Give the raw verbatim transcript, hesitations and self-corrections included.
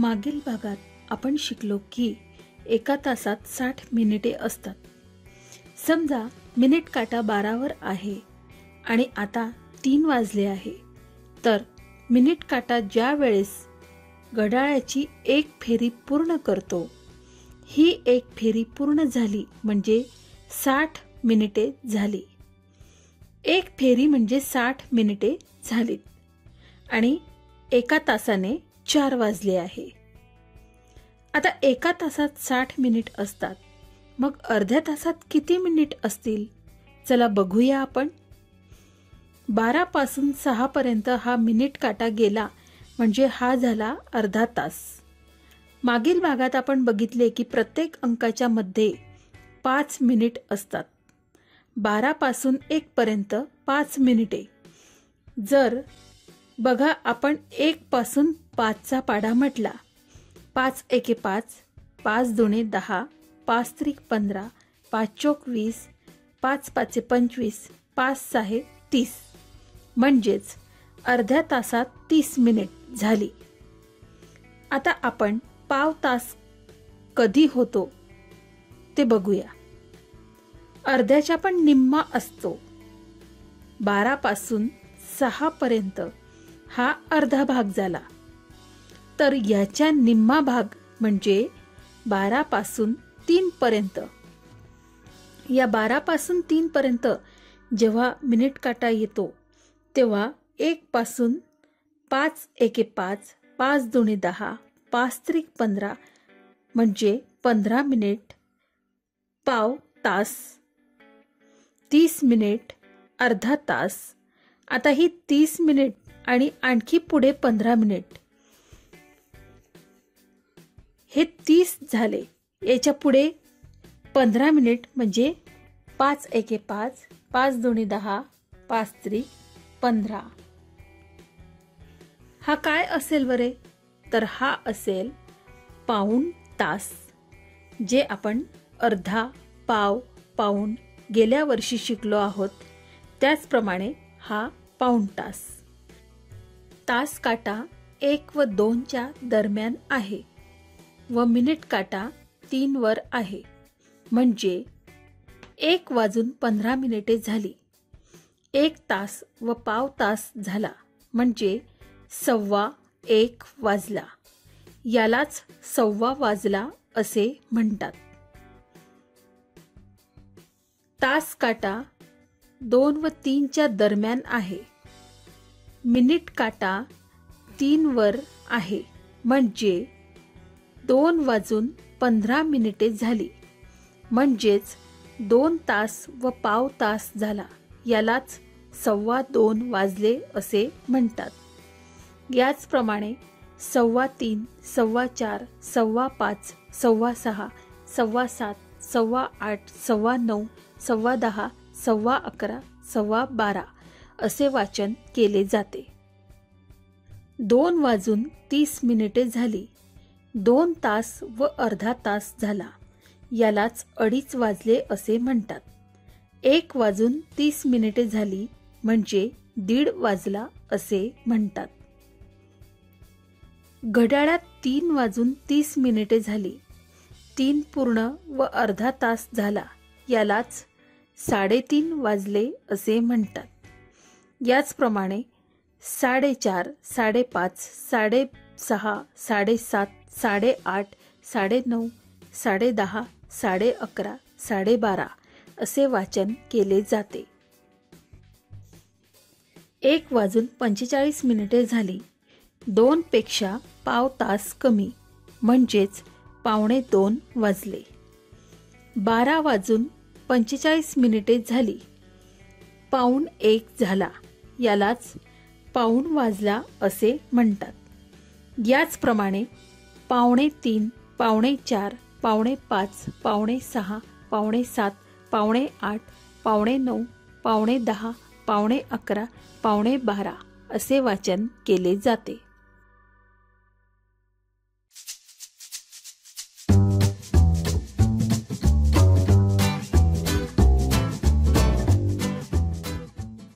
मागील भागात आपण शिकलो की एका तासात साठ मिनिटे असतात. समजा मिनिट काटा बारावर आहे आणि आता तीन वाजले आहे, तर मिनिट काटा ज्या वेळेस घड्याळाची एक फेरी पूर्ण करतो, ही एक फेरी पूर्ण झाली म्हणजे साठ मिनिटे झाली. एक फेरी म्हणजे साठ मिनिटे झालीत आणि एका तासाने चार वाजले आहे. आता एका तासात साठ मिनिट असतात, मग अर्ध्या तासात किती मिनिट असतील चला बघूया आपण. बारा पासून सहा पर्यंत हा मिनिट काटा गेला म्हणजे हा झाला अर्धा तास. मागील भागात आपण बघितले की प्रत्येक अंकाच्या मध्ये पाच मिनिट असतात. बारा पासून एक पर्यंत पाच मिनिटे. जर बघा आपण एक पासून पाचचा पाढा म्हटला, पाच एके पाच, पाच दोने दहा, पाच त्रिक पंधरा, पाच चौक वीस, पाच पाचे पंचवीस, पाच सहा तीस, म्हणजेच अर्ध्या तासात तीस मिनिट झाली. आता आपण पाव तास कधी होतो ते बघूया. अर्ध्याच्या पण निम्मा असतो. बारा पासून सहा पर्यंत हा अर्धा भाग झाला, तर याच्या निम्मा भाग म्हणजे बारा पासून तीन पर्यंत. या बारा पासून तीन पर्यंत जेव्हा मिनिट काटा येतो तेव्हा एक पासून पाच एके पाच, पाच दोने दहा, पाच त्रिक पंधरा म्हणजे पंधरा मिनिट, पाव तास, तीस मिनिट, अर्धा तास. आता ही तीस मिनिट आणि आणखी पुढे पंधरा मिनिट, हे तीस झाले. याच्या पुढे पंधरा मिनिट म्हणजे पाच एके पाच, पाच दोने दहा, पाच त्रिक पंधरा. हा काय असेल बरे, तर हा असेल पाऊण तास, जे आपण अर्धा, पाव, पाऊण गेल्या वर्षी शिकलो आहोत. त्याचप्रमाणे हा पाऊण तास. तास काटा एक व दोनच्या दरम्यान आहे व मिनिट काटा तीन वर आहे, म्हणजे एक वाजून पंधरा मिनिटे झाली. एक तास व पाव तास झाला म्हणजे सव्वा एक वाजला. यालाच सव्वा वाजला असे म्हणतात. तास काटा दोन व तीनच्या दरम्यान आहे. मिनिट काटा तीन वर आहे म्हणजे दोन वाजून पंधरा मिनिटे झाली, म्हणजेच दोन तास व पाव तास झाला. यालाच सव्वा दोन वाजले असे म्हणतात. याचप्रमाणे सव्वा तीन, सव्वा चार, सव्वा पाच, सव्वा सहा, सव्वा सात, सव्वा आठ, सव्वा नऊ, सव्वा दहा, सव्वा अकरा, सव्वा बारा असे वाचन केले जाते. दोन वाजून तीस मिनिटे झाली, दोन तास व अर्धा तास झाला. यालाच अडीच वाजले असे म्हणतात. एक वाजून तीस मिनिटे झाली म्हणजे दीड वाजला असे म्हणतात. घड्याळात तीन वाजून तीस मिनिटे झाली, तीन पूर्ण व अर्धा तास झाला. यालाच साडेतीन वाजले असे म्हणतात. याचप्रमाणे साडेचार, साडेपाच, साडेसहा, साडेसात, साडेआठ, साडेनऊ, साडेदहा, साडेअकरा, साडेबारा असे वाचन केले जाते. एक वाजून पंचेचाळीस मिनिटे झाली, दोन पेक्षा पाव तास कमी म्हणजेच पावणे दोन वाजले. बारा वाजून पंचेचाळीस मिनिटे झाली, पाऊण एक झाला. यालाच पाऊण वाजला असे म्हणतात. याचप्रमाणे पावणे तीन, पावणे चार, पावणे पाच, पावणे सहा, पावणे सात, पावणे आठ, पावणे नऊ, पावणे दहा, पावणे अकरा, पावणे बारा असे वाचन केले जाते.